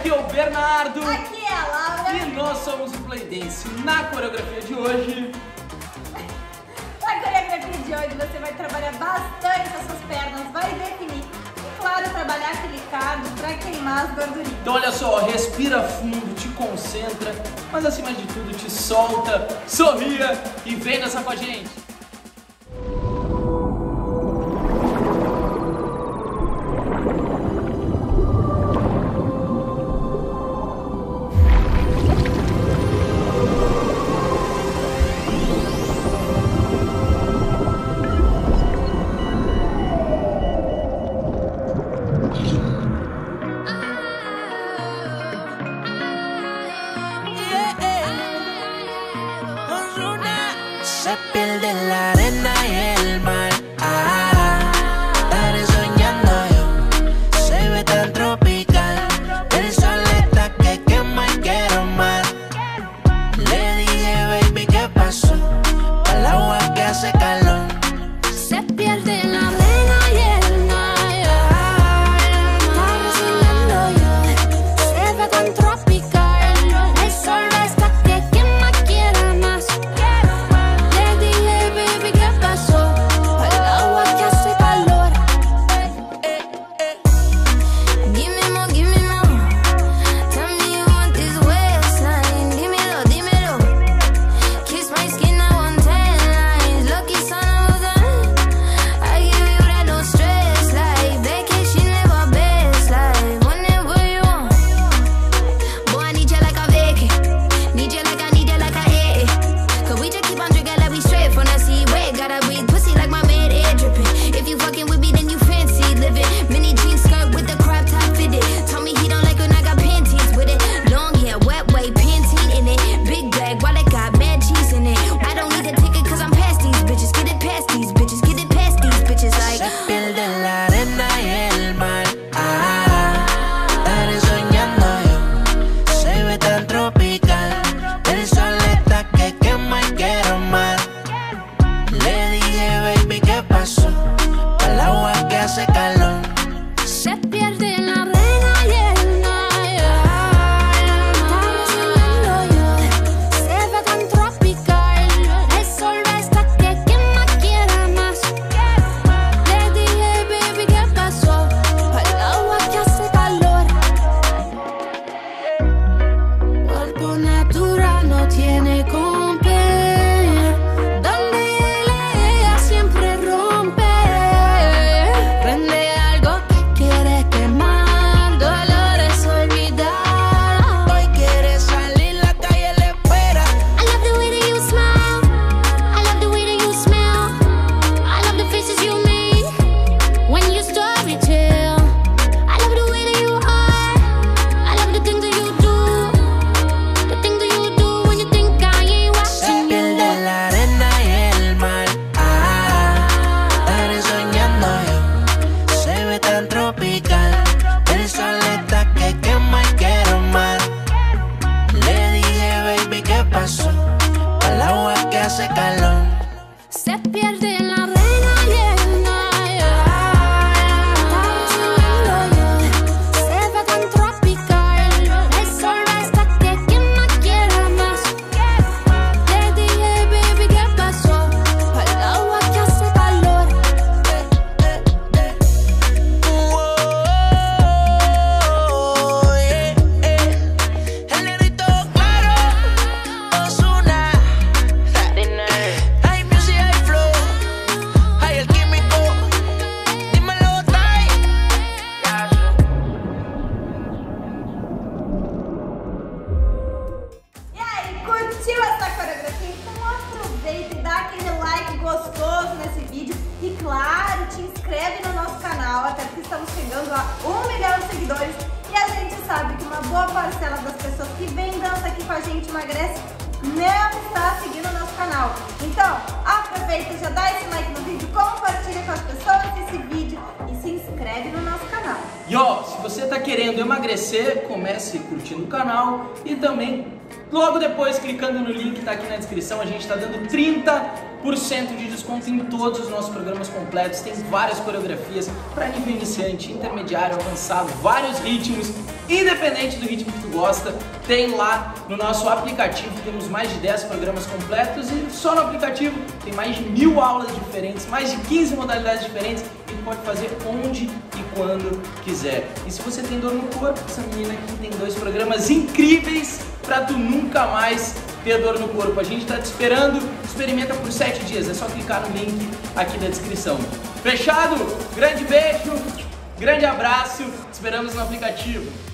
aqui é o Bernardo. Aqui é a Laura. E nós somos o Playdance. Na coreografia de hoje... Na coreografia de hoje você vai trabalhar bastante as suas pernas, vai definir. E claro, trabalhar aquele cardio para queimar as gordurinhas. Então olha só, respira fundo, te concentra, mas acima de tudo te solta, sorria e vem dançar com a gente. Se pierde la arena y el mar. Ah, estaré soñando yo. Se ve tan tropical. El sol está que quema y quiero más. Le dije, baby, ¿qué pasó? Al agua que hace calor. Se pierde la arena y el mar. Ah, estaré soñando yo. Se ve tan tropical. El sol está que quema y quiero más. Se pierde la arena y el mar. Se ve tan tropical. El sol está que quema, quiera más. Le dije, baby, ¿qué pasó? Al agua que hace calor. El negrito claro, Ozuna. Curtiu essa coreografia? Então aproveita e dá aquele like gostoso nesse vídeo. E claro, te inscreve no nosso canal, até porque estamos chegando a 1 milhão de seguidores. E a gente sabe que uma boa parcela das pessoas que vem dança aqui com a gente emagrece não está seguindo o nosso canal. Então aproveita, já dá esse like no vídeo, compartilha com as pessoas esse vídeo e se inscreve no nosso canal. E ó, se você está querendo emagrecer, comece curtindo o canal e também Logo depois, clicando no link que está aqui na descrição, a gente está dando 30% de desconto em todos os nossos programas completos. Tem várias coreografias para nível iniciante, intermediário, avançado, vários ritmos. Independente do ritmo que tu gosta, tem lá no nosso aplicativo, temos mais de 10 programas completos e só no aplicativo tem mais de 1000 aulas diferentes, mais de 15 modalidades diferentes e tu pode fazer onde e quando quiser. E se você tem dor no corpo, essa menina aqui tem 2 programas incríveis para tu nunca mais ter dor no corpo. A gente está te esperando, experimenta por 7 dias, é só clicar no link aqui na descrição. Fechado? Grande beijo, grande abraço, te esperamos no aplicativo.